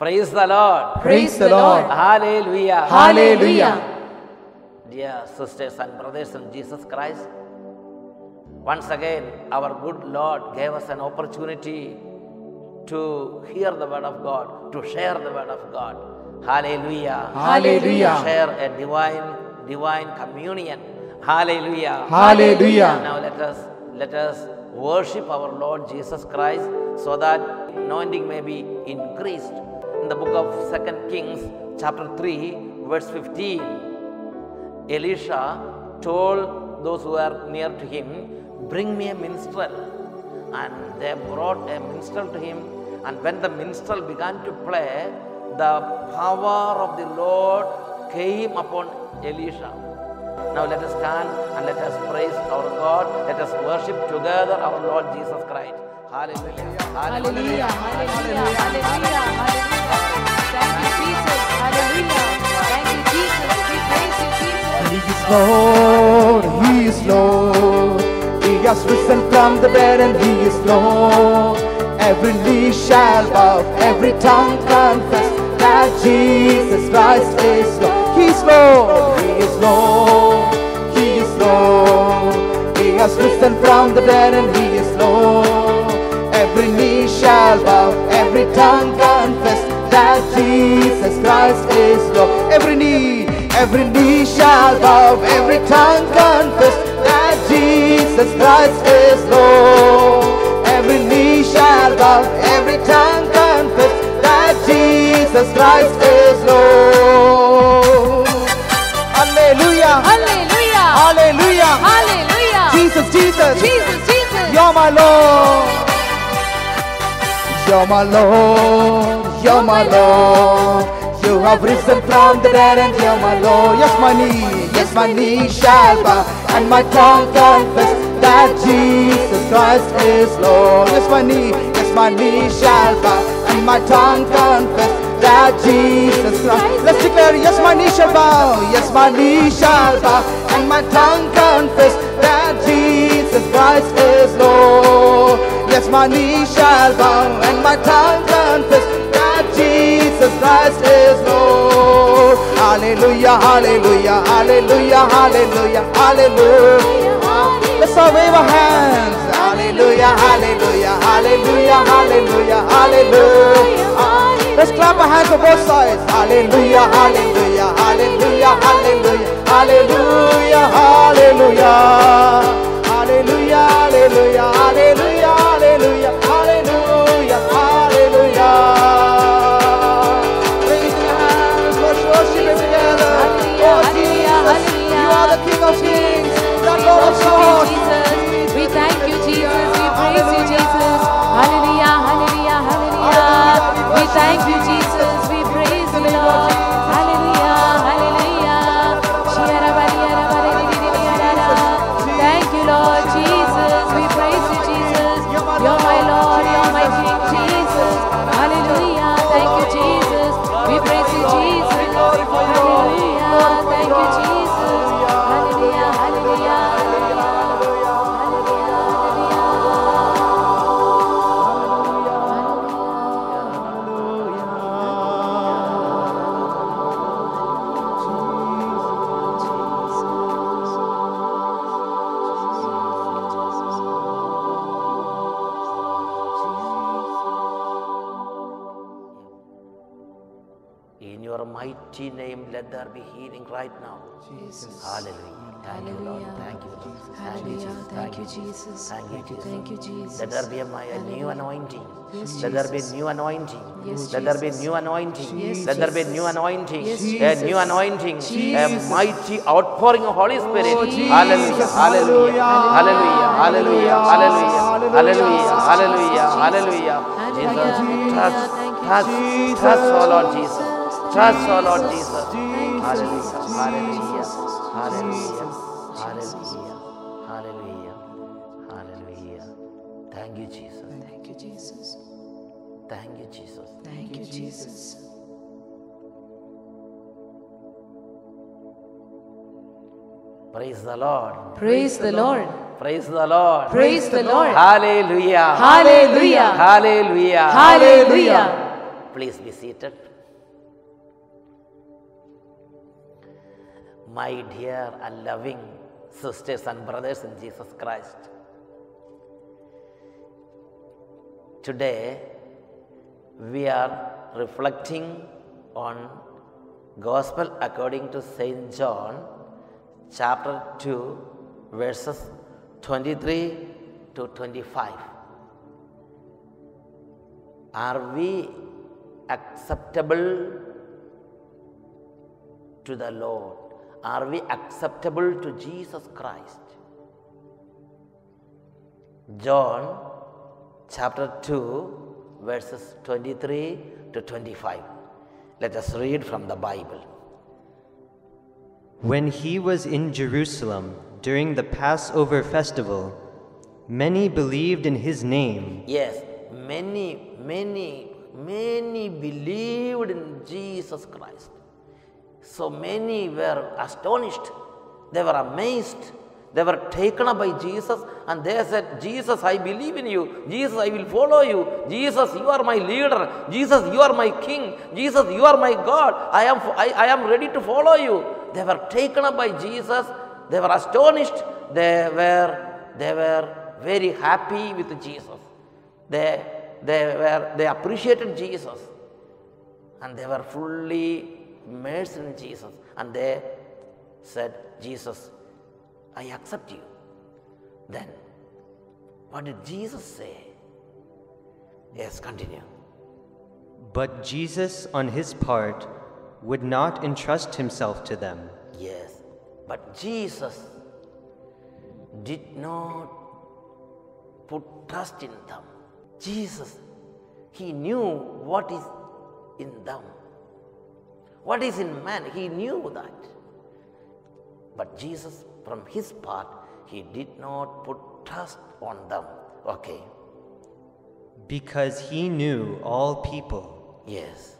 Praise the Lord. Praise the Lord. Hallelujah. Hallelujah. Dear sisters and brothers in Jesus Christ, once again our good Lord gave us an opportunity to hear the word of God, to share the word of God. Hallelujah. Hallelujah. Share a divine communion. Hallelujah. Hallelujah. Now let us worship our Lord Jesus Christ so that anointing may be increased. In the book of 2 Kings chapter 3 verse 15, Elisha told those who were near to him, "Bring me a minstrel." And they brought a minstrel to him, and when the minstrel began to play, the power of the Lord came upon Elisha. Now let us stand and let us praise our God. Let us worship together our Lord Jesus Christ. Hallelujah. Hallelujah. Hallelujah. Hallelujah. Hallelujah. Hallelujah. Thank you, Jesus. Hallelujah. Thank you, Jesus. We praise you, Jesus. He is Lord. He is Lord. He has risen from the dead and He is Lord. Every knee shall bow, every tongue confess that Jesus Christ is Lord. He is Lord, He is Lord, He is Lord. He has risen from the dead and He is Lord. Every knee shall bow, every tongue confess that Jesus Christ is Lord. Every knee shall bow, every tongue confess that Jesus Christ is Lord. Every knee shall bow, every tongue confess that Jesus Christ is Lord. Hallelujah. Hallelujah. Hallelujah. Hallelujah. Jesus, Jesus. Jesus, Jesus. You're my Lord. You're my Lord. You're my Lord. You have risen from the dead and you're my Lord. Yes, my knee shall bow and my tongue confess that Jesus Christ is Lord. Yes, my knee shall bow and my tongue confess that Jesus Christ. Let's declare, yes, my knee shall bow. Yes, my knee shall bow and my tongue confess that Jesus Christ is Lord. Yes, my knee shall bow and my tongue confess that Jesus Christ is Lord. Hallelujah, hallelujah, hallelujah, hallelujah, hallelujah. Let's all wave our hands. Hallelujah, hallelujah, hallelujah, hallelujah, hallelujah. Let's clap our hands on both sides. Hallelujah, hallelujah, hallelujah, hallelujah, hallelujah, hallelujah. Hallelujah, hallelujah, hallelujah, hallelujah, hallelujah, hallelujah. Raise your hands, let's worship Him together. Oh Jesus, You are the King of Kings. Jesus, we thank You, Jesus. We praise You, Jesus. Hallelujah, hallelujah, hallelujah. We thank You, Jesus. We praise You, Lord. Hallelujah, hallelujah. Thank You, Lord Jesus. We praise You, Jesus. You're my Lord. You're my King, Jesus. Hallelujah. Thank You, Jesus. We praise You, Jesus. Hallelujah. Thank You, Jesus. Hallelujah, hallelujah. Mighty name, let there be healing right now. Jesus. Hallelujah. Thank You, Lord. Thank You, Jesus. Hallelujah. Thank You, Jesus. Thank You, Jesus. Thank You, Jesus. Let there be a new anointing. Yes, let there be new anointing. Yes, let there be new anointing. Yes, let there be new anointing. Yes, a new anointing. Jesus. A mighty outpouring of Holy Spirit. Oh, hallelujah. Hallelujah. Hallelujah. Hallelujah. Hallelujah. Hallelujah. Hallelujah. Hallelujah. Jesus. Touch, oh Lord Jesus. Trust, O Lord Jesus. Hallelujah. Hallelujah. Hallelujah. Hallelujah. Hallelujah. Hallelujah. Thank You, Jesus. Thank You, Jesus. Thank You, Jesus. Thank You, Jesus. Praise the Lord. Praise the Lord. Praise the Lord. Praise the Lord. Hallelujah. Hallelujah. Hallelujah. Hallelujah. Please be seated. My dear and loving sisters and brothers in Jesus Christ, today we are reflecting on Gospel according to St. John, chapter 2, verses 23 to 25. Are we acceptable to the Lord? Are we acceptable to Jesus Christ? John chapter 2, verses 23 to 25. Let us read from the Bible. When he was in Jerusalem during the Passover festival, many believed in his name. Yes, many believed in Jesus Christ. So many were astonished, they were amazed, they were taken up by Jesus, and they said, Jesus, I believe in you. Jesus, I will follow you. Jesus, you are my leader. Jesus, you are my king. Jesus, you are my God. I am ready to follow you. They were taken up by Jesus. They were astonished. They were very happy with Jesus. They appreciated Jesus, and they were fully immersed in Jesus, and they said, Jesus, I accept you. Then, what did Jesus say? Yes, continue. But Jesus, on his part, would not entrust himself to them. Yes, but Jesus did not put trust in them. Jesus, he knew what is in them. What is in man, he knew that. But Jesus, from his part, he did not put trust on them. Okay. Because he knew all people. Yes.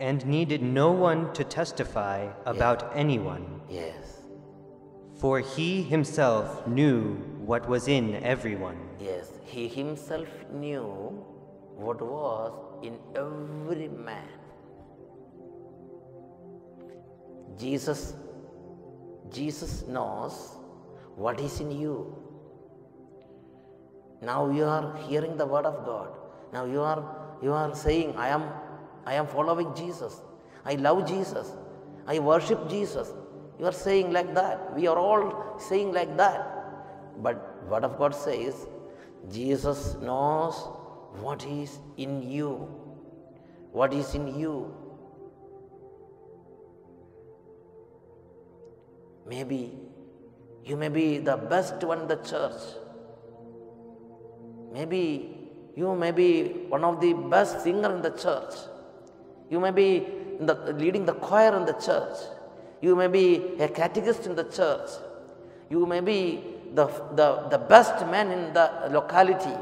And needed no one to testify about anyone. Yes. For he himself knew what was in everyone. Yes, he himself knew what was in every man. Jesus knows what is in you. Now you are hearing the word of God. Now you are saying, I am following Jesus. I love Jesus. I worship Jesus. You are saying like that. We are all saying like that. But word of God says, Jesus knows what is in you. What is in you? Maybe you may be the best one in the church. Maybe you may be one of the best singers in the church. You may be leading the choir in the church. You may be a catechist in the church. You may be the best man in the locality.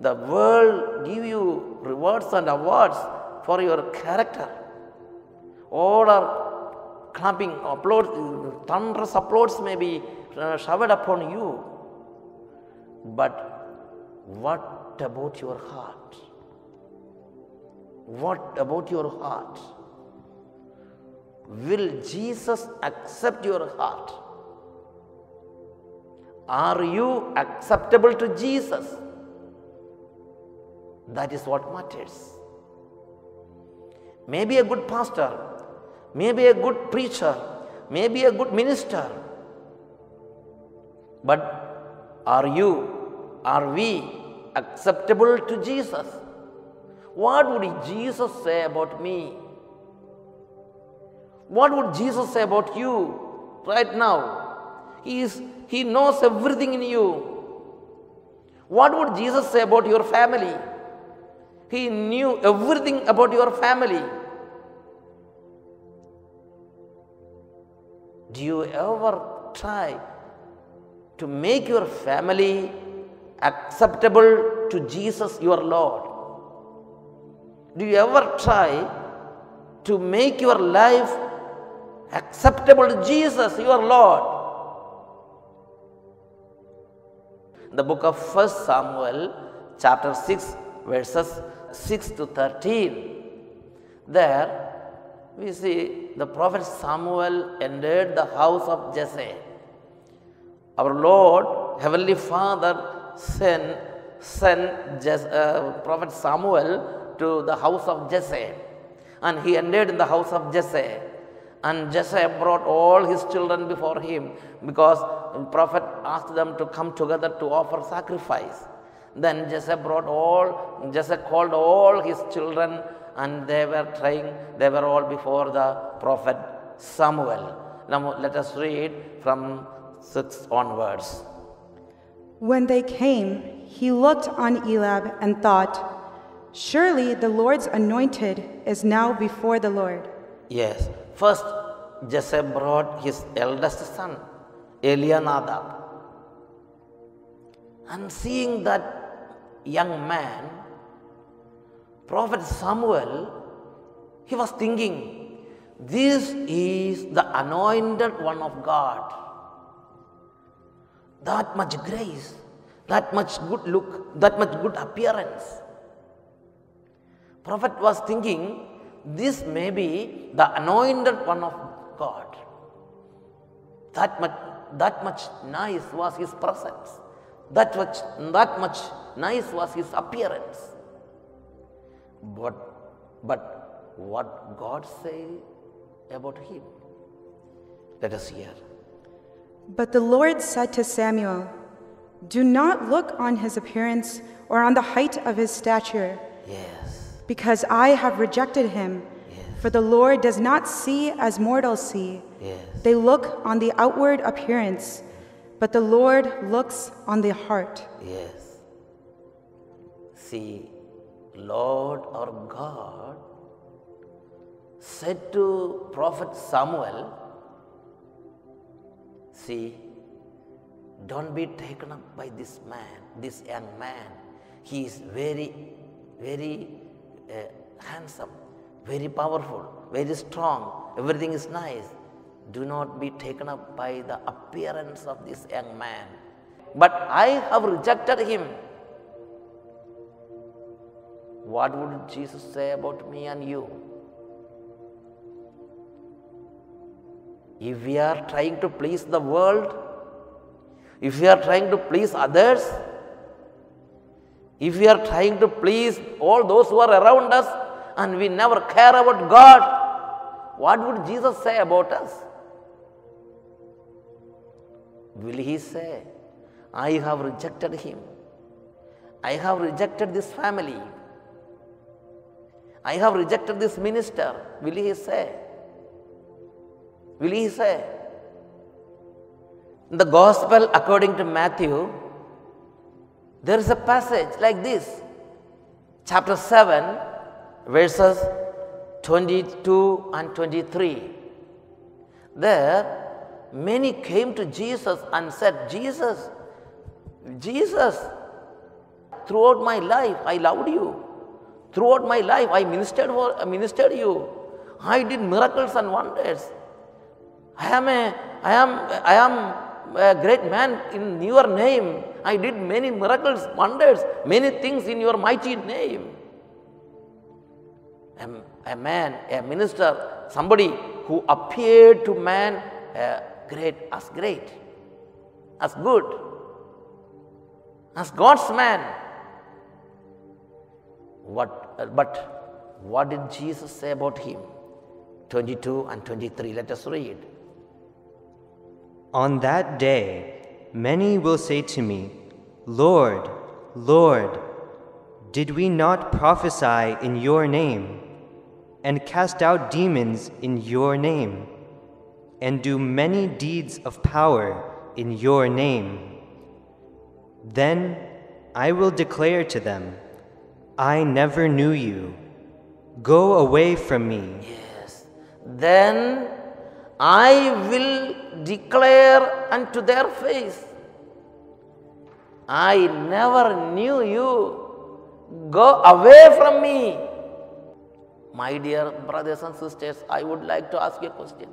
The world gives you rewards and awards for your character. All are clapping, applause, thunderous applause may be showered upon you. But what about your heart? What about your heart? Will Jesus accept your heart? Are you acceptable to Jesus? That is what matters. Maybe a good pastor, maybe a good preacher, maybe a good minister. But are we acceptable to Jesus? What would Jesus say about me? What would Jesus say about you right now? He knows everything in you. What would Jesus say about your family? He knew everything about your family. Do you ever try to make your family acceptable to Jesus, your Lord? Do you ever try to make your life acceptable to Jesus, your Lord? In the book of 1 Samuel, chapter 6, verses 6 to 13, there we see the prophet Samuel entered the house of Jesse. Our Lord, Heavenly Father, sent prophet Samuel to the house of Jesse, and he entered in the house of Jesse. And Jesse brought all his children before him, because the prophet asked them to come together to offer sacrifice. Then Jesse called all his children, and they were all before the prophet Samuel. Now let us read from 6 onwards. When they came, he looked on Eliab and thought, surely the Lord's anointed is now before the Lord. Yes, first Jesse brought his eldest son, Elianadab. And seeing that young man, prophet Samuel, he was thinking, this is the anointed one of God. That much grace, that much good look, that much good appearance. Prophet was thinking, this may be the anointed one of God. That much nice was his presence. That much nice was his appearance. But what God say about him? Let us hear. But the Lord said to Samuel, do not look on his appearance or on the height of his stature. Yes. Because I have rejected him. Yes. For the Lord does not see as mortals see. Yes. They look on the outward appearance, but the Lord looks on the heart. Yes. See, Lord our God said to prophet Samuel, see, don't be taken up by this man, this young man. He is very, very handsome, very powerful, very strong. Everything is nice. Do not be taken up by the appearance of this young man. But I have rejected him. What would Jesus say about me and you? If we are trying to please the world, if we are trying to please others, if we are trying to please all those who are around us, and we never care about God, what would Jesus say about us? Will he say, I have rejected him, I have rejected this family, I have rejected this minister? Will he say? Will he say? In the Gospel according to Matthew, there is a passage like this, chapter 7, verses 22 and 23. There, many came to Jesus and said, Jesus, throughout my life I loved you. Throughout my life I ministered you. I did miracles and wonders. I am a great man in your name. I did many miracles, wonders, many things in your mighty name. A man, a minister, somebody who appeared to man great, as good, as God's man. But what did Jesus say about him? 22 and 23, let us read. On that day, many will say to me, Lord, Lord, did we not prophesy in your name, and cast out demons in your name, and do many deeds of power in your name? Then I will declare to them, I never knew you. Go away from me. Yes. Then I will declare unto their face, I never knew you. Go away from me. My dear brothers and sisters, I would like to ask you a question.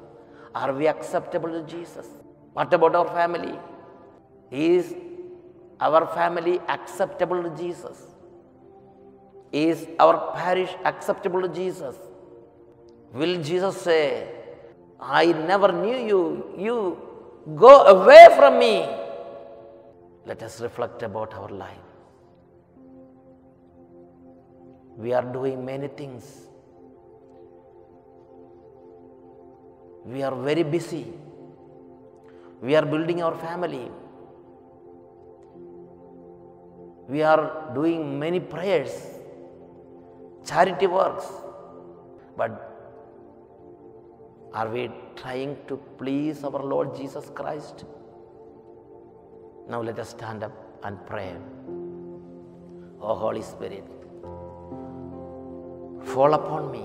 Are we acceptable to Jesus? What about our family? Is our family acceptable to Jesus? Is our parish acceptable to Jesus? Will Jesus say, I never knew you, you go away from me? Let us reflect about our life. We are doing many things. We are very busy. We are building our family. We are doing many prayers, charity works. But are we trying to please our Lord Jesus Christ? Now let us stand up and pray. Oh Holy Spirit, fall upon me.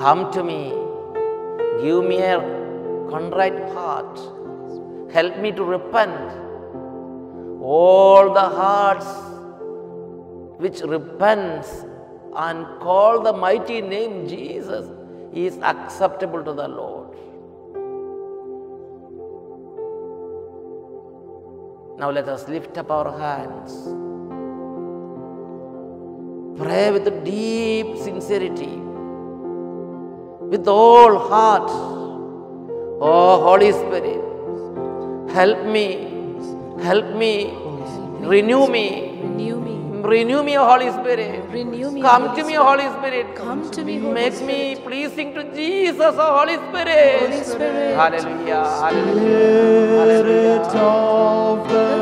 Come to me. Give me a contrite heart. Help me to repent. All the hearts which repents and call the mighty name Jesus is acceptable to the Lord. Now let us lift up our hands. Pray with deep sincerity, with all heart. Oh Holy Spirit, help me. Help me, renew me, renew me, O Holy Spirit. Come to me, O Holy Spirit. Come to me, make me pleasing to Jesus, O Holy Spirit. Hallelujah, hallelujah, hallelujah.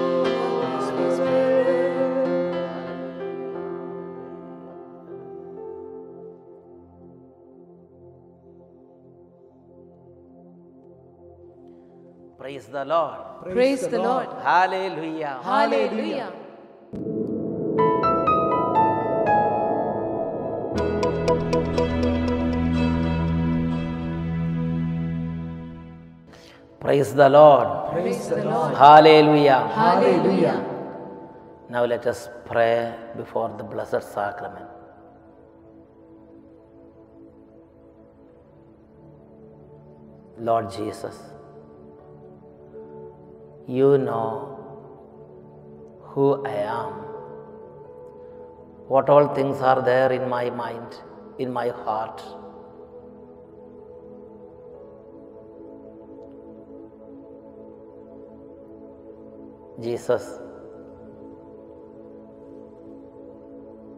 Praise the Lord. Praise the Lord. Hallelujah. Hallelujah. Praise the Lord. Praise the Lord. Hallelujah. Hallelujah. Now let us pray before the Blessed Sacrament. Lord Jesus, you know who I am, what all things are there in my mind, in my heart. Jesus,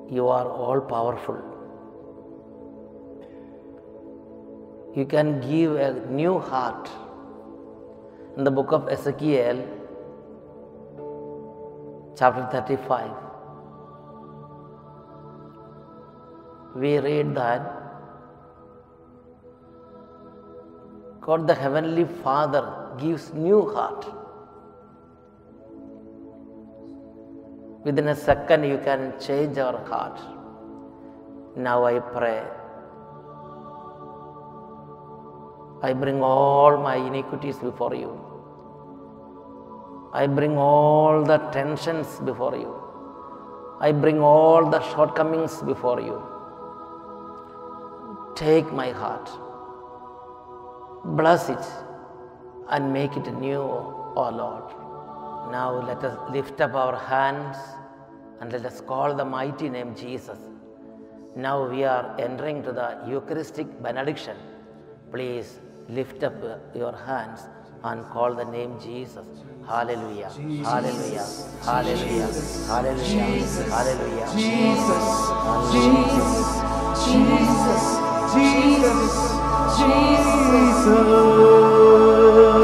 you are all powerful. You can give a new heart. In the book of Ezekiel, chapter 35, we read that God the Heavenly Father gives new heart. Within a second you can change our heart. Now I pray, I bring all my iniquities before you. I bring all the tensions before you. I bring all the shortcomings before you. Take my heart, bless it, and make it new, O Lord. Now let us lift up our hands and let us call the mighty name Jesus. Now we are entering to the Eucharistic benediction. Please lift up your hands and call the name Jesus. Hallelujah. Jesus. Hallelujah. Hallelujah. Jesus. Hallelujah. Jesus. Hallelujah. Jesus. Jesus. Jesus. Jesus. Jesus. Jesus.